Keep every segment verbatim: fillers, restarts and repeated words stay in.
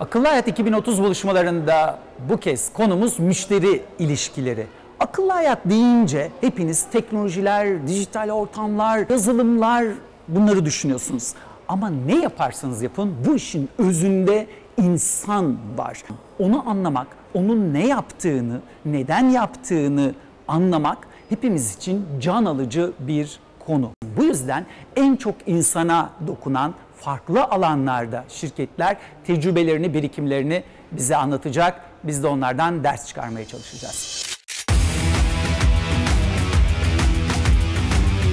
Akıllı Hayat iki bin otuz buluşmalarında bu kez konumuz müşteri ilişkileri. Akıllı hayat deyince hepiniz teknolojiler, dijital ortamlar, yazılımlar bunları düşünüyorsunuz. Ama ne yaparsanız yapın bu işin özünde insan var. Onu anlamak, onun ne yaptığını, neden yaptığını anlamak hepimiz için can alıcı bir konu. Bu yüzden en çok insana dokunan farklı alanlarda şirketler tecrübelerini, birikimlerini bize anlatacak. Biz de onlardan ders çıkarmaya çalışacağız.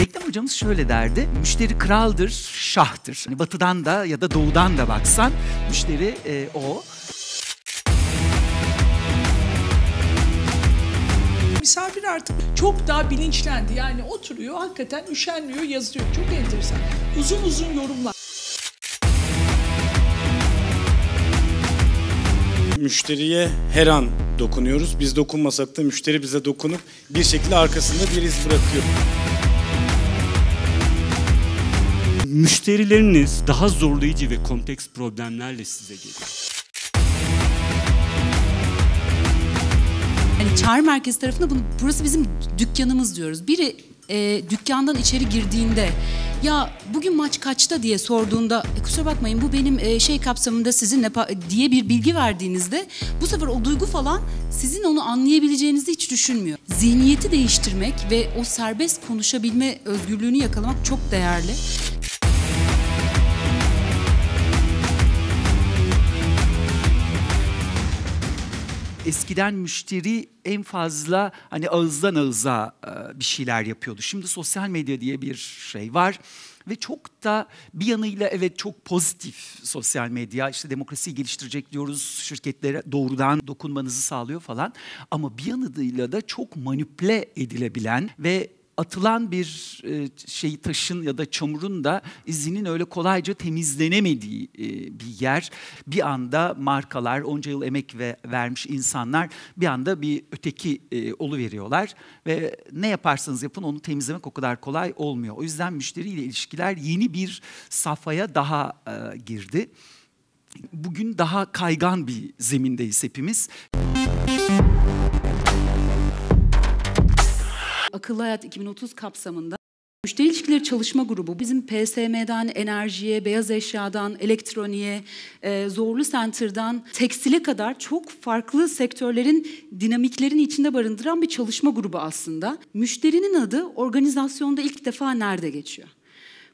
Reklam hocamız şöyle derdi, müşteri kraldır, şahtır. Yani batıdan da ya da doğudan da baksan müşteri e, o. Misafir artık çok daha bilinçlendi. Yani oturuyor, hakikaten üşenmiyor, yazıyor. Çok enteresan. Uzun uzun yorumlar. Müşteriye her an dokunuyoruz. Biz dokunmasak da müşteri bize dokunup bir şekilde arkasında bir iz bırakıyor. Müşterileriniz daha zorlayıcı ve kompleks problemlerle size geliyor. Yani çağrı merkezi tarafında bunu, burası bizim dükkanımız diyoruz. Biri e, dükkandan içeri girdiğinde ya bugün maç kaçta diye sorduğunda e, kusura bakmayın bu benim e, şey kapsamında sizinle diye bir bilgi verdiğinizde bu sefer o duygu falan sizin onu anlayabileceğinizi hiç düşünmüyor. Zihniyeti değiştirmek ve o serbest konuşabilme özgürlüğünü yakalamak çok değerli. Eskiden müşteri en fazla hani ağızdan ağıza bir şeyler yapıyordu. Şimdi sosyal medya diye bir şey var ve çok da bir yanıyla evet çok pozitif sosyal medya. İşte demokrasiyi geliştirecek diyoruz, şirketlere doğrudan dokunmanızı sağlıyor falan. Ama bir yanıyla da çok manipüle edilebilen ve atılan bir şey taşın ya da çamurun da izinin öyle kolayca temizlenemediği bir yer. Bir anda markalar, onca yıl emek ve vermiş insanlar bir anda bir öteki oluveriyorlar. Ve ne yaparsanız yapın onu temizlemek o kadar kolay olmuyor. O yüzden müşteriyle ilişkiler yeni bir safhaya daha girdi. Bugün daha kaygan bir zemindeyiz hepimiz. Akıllı Hayat iki bin otuz kapsamında müşteri ilişkileri çalışma grubu bizim P S M'den enerjiye, beyaz eşyadan, elektroniğe, e, Zorlu Center'dan tekstile kadar çok farklı sektörlerin dinamiklerini içinde barındıran bir çalışma grubu aslında. Müşterinin adı organizasyonda ilk defa nerede geçiyor?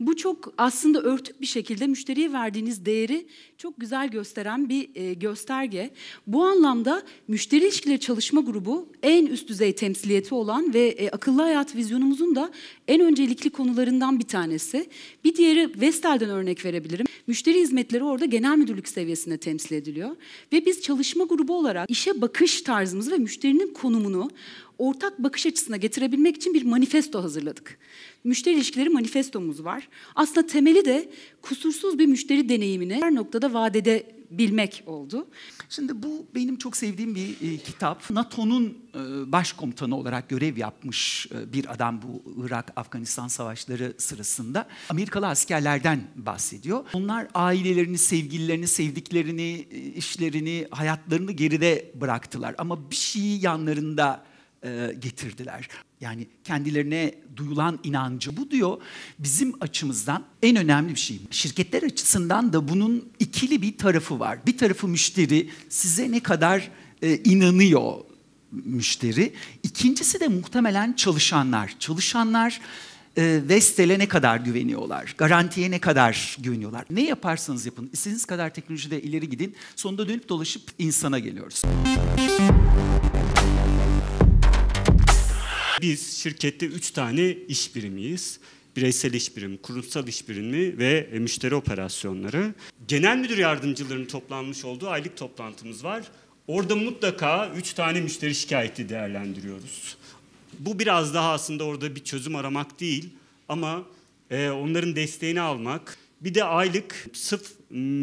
Bu çok aslında örtük bir şekilde müşteriye verdiğiniz değeri çok güzel gösteren bir gösterge. Bu anlamda müşteri ilişkileri çalışma grubu en üst düzey temsiliyeti olan ve akıllı hayat vizyonumuzun da en öncelikli konularından bir tanesi. Bir diğeri Vestel'den örnek verebilirim. Müşteri hizmetleri orada genel müdürlük seviyesinde temsil ediliyor. Ve biz çalışma grubu olarak işe bakış tarzımızı ve müşterinin konumunu ortak bakış açısına getirebilmek için bir manifesto hazırladık. Müşteri ilişkileri manifestomuz var. Aslında temeli de kusursuz bir müşteri deneyimini her noktada vaat edebilmek oldu. Şimdi bu benim çok sevdiğim bir e, kitap. NATO'nun e, başkomutanı olarak görev yapmış e, bir adam bu Irak-Afganistan savaşları sırasında. Amerikalı askerlerden bahsediyor. Onlar ailelerini, sevgililerini, sevdiklerini, işlerini, hayatlarını geride bıraktılar. Ama bir şeyi yanlarında getirdiler. Yani kendilerine duyulan inancı bu diyor. Bizim açımızdan en önemli bir şey. Şirketler açısından da bunun ikili bir tarafı var. Bir tarafı müşteri size ne kadar e, inanıyor müşteri. İkincisi de muhtemelen çalışanlar. Çalışanlar e, Vestel'e ne kadar güveniyorlar? Garantiye ne kadar güveniyorlar? Ne yaparsanız yapın. İstediğiniz kadar teknolojide ileri gidin. Sonunda dönüp dolaşıp insana geliyoruz. Biz şirkette üç tane iş birimiyiz. Bireysel iş birimi, kurumsal iş birimi ve müşteri operasyonları. Genel müdür yardımcılarının toplanmış olduğu aylık toplantımız var. Orada mutlaka üç tane müşteri şikayeti değerlendiriyoruz. Bu biraz daha aslında orada bir çözüm aramak değil ama onların desteğini almak. Bir de aylık sırf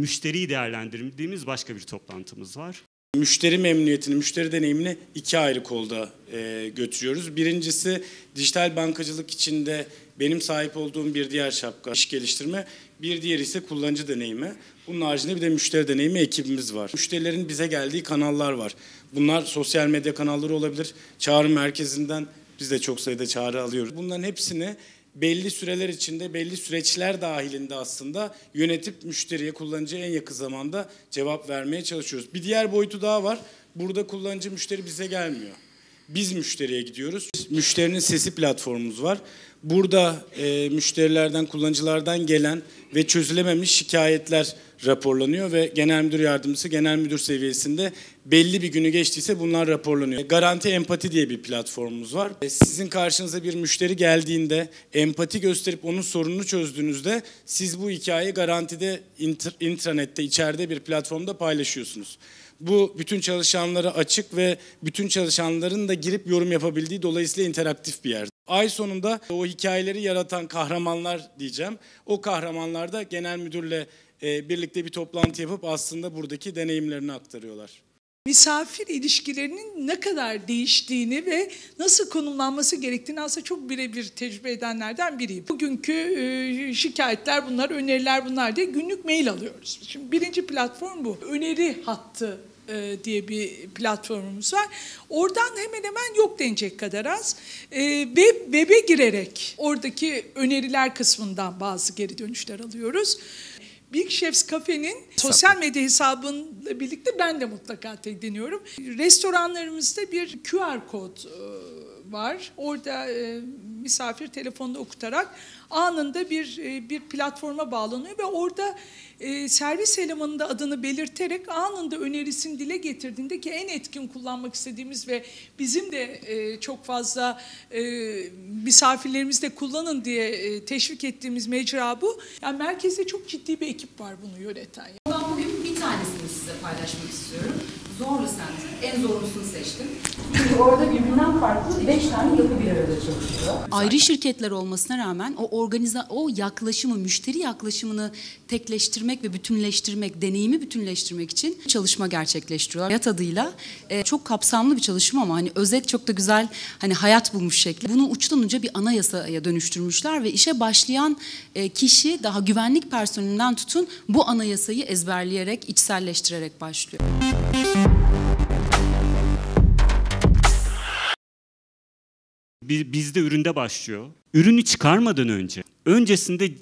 müşteriyi değerlendirdiğimiz başka bir toplantımız var. Müşteri memnuniyetini, müşteri deneyimini iki ayrı kolda e, götürüyoruz. Birincisi dijital bankacılık içinde benim sahip olduğum bir diğer şapka iş geliştirme, bir diğeri ise kullanıcı deneyimi. Bunun haricinde bir de müşteri deneyimi ekibimiz var. Müşterilerin bize geldiği kanallar var. Bunlar sosyal medya kanalları olabilir. Çağrı merkezinden biz de çok sayıda çağrı alıyoruz. Bunların hepsini belli süreler içinde, belli süreçler dahilinde aslında yönetip müşteriye, kullanıcıya en yakın zamanda cevap vermeye çalışıyoruz. Bir diğer boyutu daha var. Burada kullanıcı, müşteri bize gelmiyor. Biz müşteriye gidiyoruz. Müşterinin sesi platformumuz var. Burada e, müşterilerden, kullanıcılardan gelen ve çözülememiş şikayetler raporlanıyor ve genel müdür yardımcısı, genel müdür seviyesinde belli bir günü geçtiyse bunlar raporlanıyor. Garanti Empati diye bir platformumuz var. Sizin karşınıza bir müşteri geldiğinde empati gösterip onun sorununu çözdüğünüzde siz bu hikayeyi garantide, intranette, içeride bir platformda paylaşıyorsunuz. Bu bütün çalışanlara açık ve bütün çalışanların da girip yorum yapabildiği, dolayısıyla interaktif bir yer. Ay sonunda o hikayeleri yaratan kahramanlar diyeceğim. O kahramanlar da genel müdürle birlikte bir toplantı yapıp aslında buradaki deneyimlerini aktarıyorlar. Misafir ilişkilerinin ne kadar değiştiğini ve nasıl konumlanması gerektiğini aslında çok birebir tecrübe edenlerden biriyim. Bugünkü şikayetler bunlar, öneriler bunlar diye günlük mail alıyoruz. Şimdi birinci platform bu. Öneri hattı diye bir platformumuz var. Oradan hemen hemen yok denecek kadar az. Ve web'e girerek oradaki öneriler kısmından bazı geri dönüşler alıyoruz. Big Chefs Cafe'nin sosyal medya hesabıyla birlikte ben de mutlaka tekleniyorum. Restoranlarımızda bir Q R kod var. Orada misafir telefonda okutarak anında bir bir platforma bağlanıyor ve orada servis elemanının da adını belirterek anında önerisini dile getirdiğinde, ki en etkin kullanmak istediğimiz ve bizim de çok fazla misafirlerimiz de kullanın diye teşvik ettiğimiz mecra bu. Yani merkezde çok ciddi bir ekip var bunu yöneten. Ben bugün bir tanesini size paylaşmak istiyorum. Zorlu Center, en zorlusunu seçtim. Çünkü orada birbirinden farklı beş tane yapı bir arada çalışıyor. Ayrı şirketler olmasına rağmen o organiza, o yaklaşımı, müşteri yaklaşımını tekleştirmek ve bütünleştirmek, deneyimi bütünleştirmek için çalışma gerçekleştiriyorlar. Hayat adıyla e, çok kapsamlı bir çalışma ama hani özet, çok da güzel, hani hayat bulmuş şekli. Bunu uçtan uca bir anayasaya dönüştürmüşler ve işe başlayan e, kişi daha güvenlik personelinden tutun bu anayasayı ezberleyerek, içselleştirerek başlıyor. Bizde üründe başlıyor. Ürünü çıkarmadan önce, öncesinde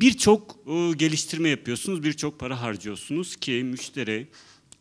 birçok geliştirme yapıyorsunuz, birçok para harcıyorsunuz ki müşteri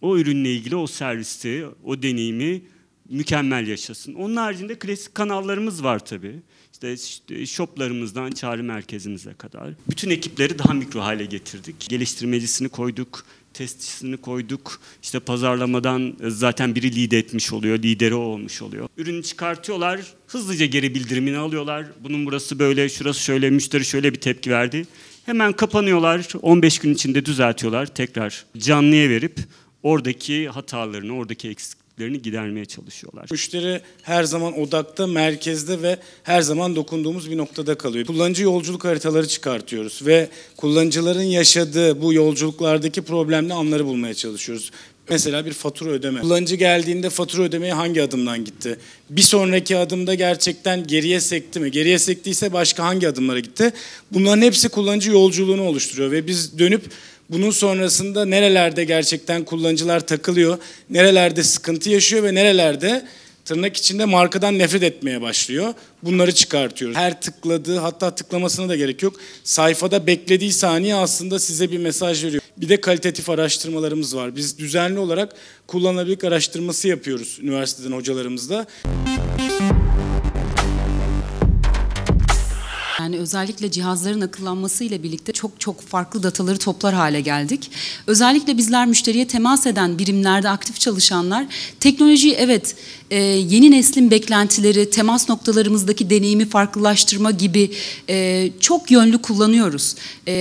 o ürünle ilgili o servisi, o deneyimi mükemmel yaşasın. Onun haricinde klasik kanallarımız var tabii. İşte shoplarımızdan çağrı merkezimize kadar. Bütün ekipleri daha mikro hale getirdik. Geliştirmecisini koyduk, testçisini koyduk. İşte pazarlamadan zaten biri lead etmiş oluyor, lideri olmuş oluyor. Ürünü çıkartıyorlar, hızlıca geri bildirimini alıyorlar. Bunun burası böyle, şurası şöyle, müşteri şöyle bir tepki verdi. Hemen kapanıyorlar, on beş gün içinde düzeltiyorlar. Tekrar canlıya verip oradaki hatalarını, oradaki eksikliklerini gidermeye çalışıyorlar. Müşteri her zaman odakta, merkezde ve her zaman dokunduğumuz bir noktada kalıyor. Kullanıcı yolculuk haritaları çıkartıyoruz ve kullanıcıların yaşadığı bu yolculuklardaki problemli anları bulmaya çalışıyoruz. Mesela bir fatura ödeme. Kullanıcı geldiğinde fatura ödemeye hangi adımdan gitti? Bir sonraki adımda gerçekten geriye sekti mi? Geriye sektiyse başka hangi adımlara gitti? Bunların hepsi kullanıcı yolculuğunu oluşturuyor ve biz dönüp bunun sonrasında nerelerde gerçekten kullanıcılar takılıyor, nerelerde sıkıntı yaşıyor ve nerelerde tırnak içinde markadan nefret etmeye başlıyor. Bunları çıkartıyoruz. Her tıkladığı, hatta tıklamasına da gerek yok. Sayfada beklediği saniye aslında size bir mesaj veriyor. Bir de kalitatif araştırmalarımız var. Biz düzenli olarak kullanılabilirlik araştırması yapıyoruz üniversiteden hocalarımızla. Yani özellikle cihazların akıllanmasıyla birlikte çok çok farklı dataları toplar hale geldik. Özellikle bizler müşteriye temas eden birimlerde aktif çalışanlar teknolojiyi, evet, yeni neslin beklentileri, temas noktalarımızdaki deneyimi farklılaştırma gibi çok yönlü kullanıyoruz.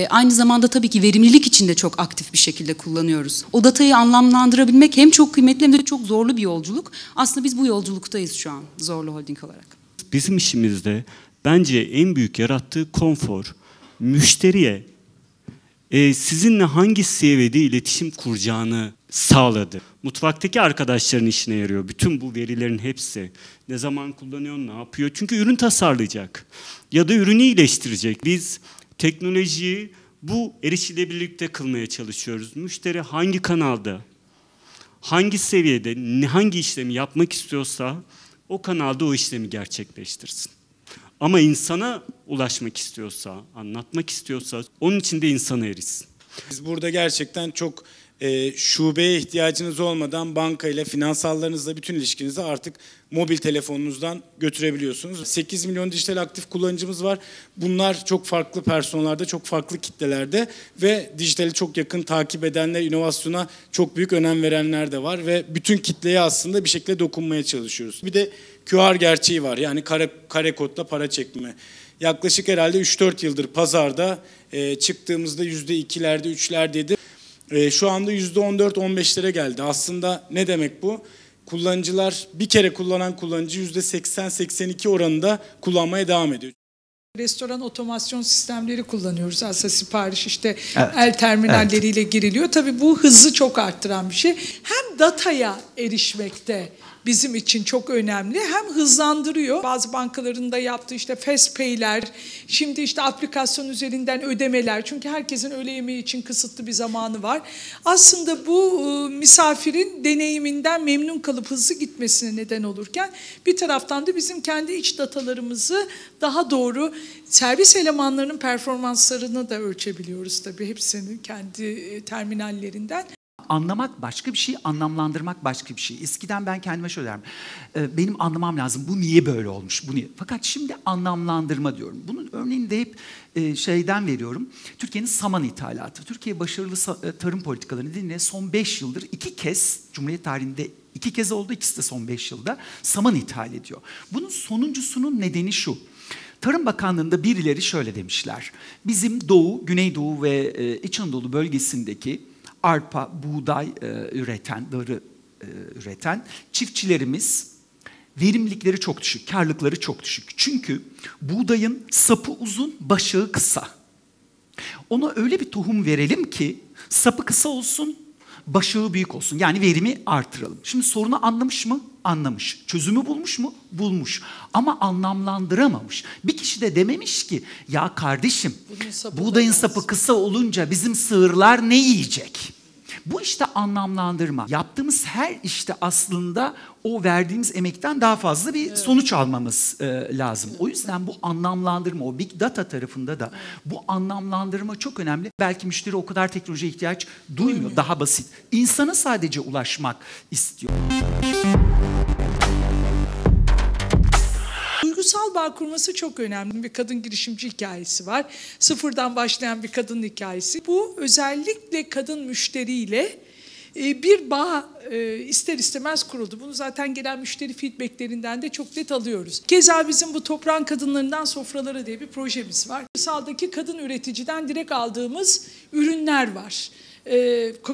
Aynı zamanda tabii ki verimlilik için de çok aktif bir şekilde kullanıyoruz. O datayı anlamlandırabilmek hem çok kıymetli hem de çok zorlu bir yolculuk. Aslında biz bu yolculuktayız şu an Zorlu Holding olarak. Bizim işimizde bence en büyük yarattığı konfor, müşteriye e, sizinle hangi seviyede iletişim kuracağını sağladı. Mutfaktaki arkadaşların işine yarıyor. Bütün bu verilerin hepsi. Ne zaman kullanıyor, ne yapıyor? Çünkü ürün tasarlayacak ya da ürünü iyileştirecek. Biz teknolojiyi Bu erişilebilirlikte kılmaya çalışıyoruz. Müşteri hangi kanalda, hangi seviyede, hangi işlemi yapmak istiyorsa o kanalda o işlemi gerçekleştirsin. Ama insana ulaşmak istiyorsa, anlatmak istiyorsa onun için de insana erişsin. Biz burada gerçekten çok e, şubeye ihtiyacınız olmadan bankayla, finansallarınızla bütün ilişkinizi artık mobil telefonunuzdan götürebiliyorsunuz. sekiz milyon dijital aktif kullanıcımız var. Bunlar çok farklı personelerde, çok farklı kitlelerde ve dijitali çok yakın takip edenler, inovasyona çok büyük önem verenler de var ve bütün kitleye aslında bir şekilde dokunmaya çalışıyoruz. Bir de Q R gerçeği var, yani kare, kare kodla para çekme. Yaklaşık herhalde üç dört yıldır pazarda e, çıktığımızda yüzde ikilerde, üçlerdeydi. E, şu anda yüzde on dört on beşlere geldi. Aslında ne demek bu? Kullanıcılar, bir kere kullanan kullanıcı yüzde seksen seksen iki oranında kullanmaya devam ediyor. Restoran otomasyon sistemleri kullanıyoruz. Aslında sipariş işte evet. el terminalleriyle evet. giriliyor. Tabii bu hızı çok arttıran bir şey. Hem dataya erişmekte bizim için çok önemli. Hem hızlandırıyor. Bazı bankaların da yaptığı işte fast pay'ler, şimdi işte aplikasyon üzerinden ödemeler. Çünkü herkesin öğle yemeği için kısıtlı bir zamanı var. Aslında bu misafirin deneyiminden memnun kalıp hızlı gitmesine neden olurken bir taraftan da bizim kendi iç datalarımızı daha doğru servis elemanlarının performanslarını da ölçebiliyoruz tabii hepsinin kendi terminallerinden. Anlamak başka bir şey, anlamlandırmak başka bir şey. Eskiden ben kendime şöyle derim, e, benim anlamam lazım, bu niye böyle olmuş, bu niye? Fakat şimdi anlamlandırma diyorum. Bunun örneğini de hep e, şeyden veriyorum, Türkiye'nin saman ithalatı. Türkiye başarılı tarım politikalarını nedeniyle son beş yıldır iki kez, Cumhuriyet tarihinde iki kez oldu, ikisi de son beş yılda saman ithal ediyor. Bunun sonuncusunun nedeni şu. Tarım Bakanlığı'nda birileri şöyle demişler, bizim Doğu, Güneydoğu ve e, İç Anadolu bölgesindeki arpa, buğday e, üreten, darı e, üreten çiftçilerimiz verimlilikleri çok düşük, karlılıkları çok düşük. Çünkü buğdayın sapı uzun, başağı kısa. Ona öyle bir tohum verelim ki sapı kısa olsun, başağı büyük olsun. Yani verimi artıralım. Şimdi sorunu anlamış mı? Anlamış. Çözümü bulmuş mu? Bulmuş. Ama anlamlandıramamış. Bir kişi de dememiş ki ya kardeşim sapı buğdayın sapı lazım. Kısa olunca bizim sığırlar ne yiyecek? Bu işte anlamlandırma. Yaptığımız her işte aslında o verdiğimiz emekten daha fazla bir evet. sonuç almamız e, lazım. O yüzden bu anlamlandırma, o big data tarafında da bu anlamlandırma çok önemli. Belki müşteri o kadar teknolojiye ihtiyaç duymuyor, duymuyor. Daha basit. İnsana sadece ulaşmak istiyor. Duygusal bağ kurması çok önemli. Bir kadın girişimci hikayesi var. Sıfırdan başlayan bir kadın hikayesi. Bu özellikle kadın müşteriyle bir bağ ister istemez kuruldu. Bunu zaten gelen müşteri feedbacklerinden de çok net alıyoruz. Keza bizim bu Toprağın Kadınlarından Sofraları diye bir projemiz var. Kırsaldaki kadın üreticiden direkt aldığımız ürünler var.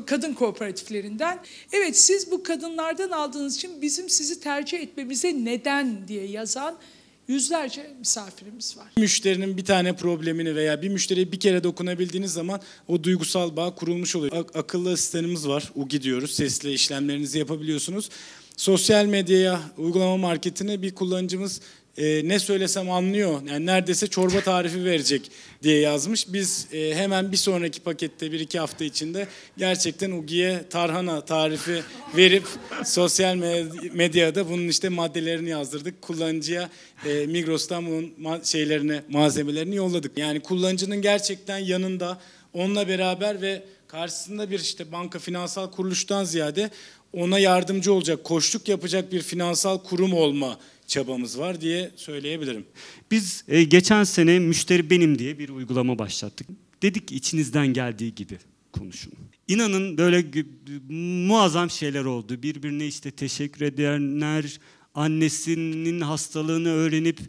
Kadın kooperatiflerinden. Evet siz bu kadınlardan aldığınız için bizim sizi tercih etmemize neden diye yazan yüzlerce misafirimiz var. Müşterinin bir tane problemini veya bir müşteriye bir kere dokunabildiğiniz zaman o duygusal bağ kurulmuş oluyor. Ak- akıllı asistanımız var, Ugi diyoruz. Sesli işlemlerinizi yapabiliyorsunuz. Sosyal medyaya, uygulama marketine bir kullanıcımız e, ne söylesem anlıyor, yani neredeyse çorba tarifi verecek diye yazmış. Biz e, hemen bir sonraki pakette bir iki hafta içinde gerçekten Ugi'ye tarhana tarifi verip sosyal medyada bunun işte maddelerini yazdırdık. Kullanıcıya e, Migros'tan bunun ma şeylerini, malzemelerini yolladık. Yani kullanıcının gerçekten yanında, onunla beraber ve karşısında bir işte banka, finansal kuruluştan ziyade ona yardımcı olacak, koçluk yapacak bir finansal kurum olma çabamız var diye söyleyebilirim. Biz e, geçen sene Müşteri Benim diye bir uygulama başlattık. Dedik içinizden geldiği gibi konuşun. İnanın böyle muazzam şeyler oldu. Birbirine işte teşekkür edenler, annesinin hastalığını öğrenip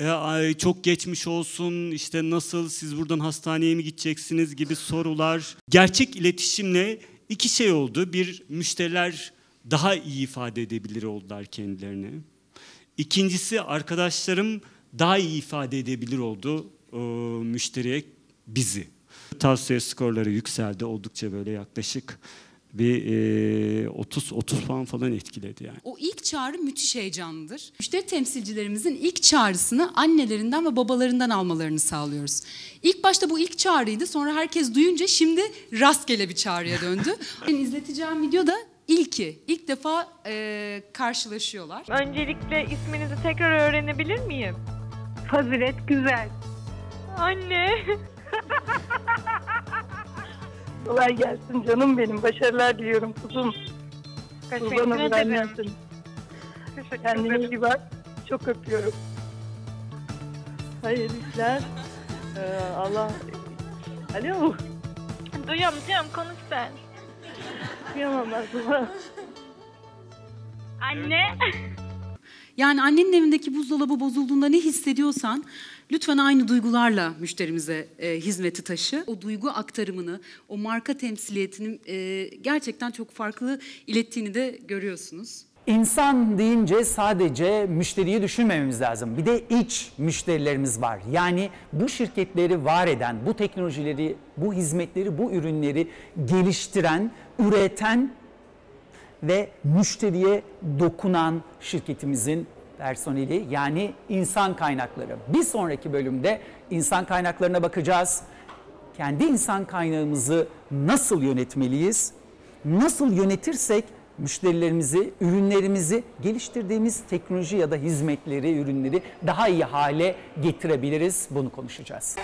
e, çok geçmiş olsun, işte nasıl siz buradan hastaneye mi gideceksiniz gibi sorular. Gerçek iletişimle İki şey oldu. Bir, müşteriler daha iyi ifade edebilir oldular kendilerini. İkincisi, arkadaşlarım daha iyi ifade edebilir oldu e, müşteriye bizi. Tavsiye skorları yükseldi. Oldukça böyle yaklaşık bir otuz otuz puan falan etkiledi yani. O ilk çağrı müthiş heyecanlıdır. Müşteri temsilcilerimizin ilk çağrısını annelerinden ve babalarından almalarını sağlıyoruz. İlk başta bu ilk çağrıydı. Sonra herkes duyunca şimdi rastgele bir çağrıya döndü. Ben izleteceğim videoda ilki, ilk defa e, karşılaşıyorlar. Öncelikle isminizi tekrar öğrenebilir miyim? Fazilet Güzel. Anne. Kolay gelsin canım benim. Başarılar diliyorum kuzum. Teşekkür ederim. Kendine iyi bak. Çok öpüyorum. Hayırlı işler. Ee, Allah. Alo. Duyuyorum duyuyorum. Konuş sen. Duyamam aslında. Anne. Yani annenin evindeki buzdolabı bozulduğunda ne hissediyorsan lütfen aynı duygularla müşterimize e, hizmeti taşı. O duygu aktarımını, o marka temsiliyetinin e, gerçekten çok farklı ilettiğini de görüyorsunuz. İnsan deyince sadece müşteriyi düşünmememiz lazım. Bir de iç müşterilerimiz var. Yani bu şirketleri var eden, bu teknolojileri, bu hizmetleri, bu ürünleri geliştiren, üreten ve müşteriye dokunan şirketimizin personeli, yani insan kaynakları. Bir sonraki bölümde insan kaynaklarına bakacağız. Kendi insan kaynağımızı nasıl yönetmeliyiz? Nasıl yönetirsek müşterilerimizi, ürünlerimizi, geliştirdiğimiz teknoloji ya da hizmetleri, ürünleri daha iyi hale getirebiliriz? Bunu konuşacağız.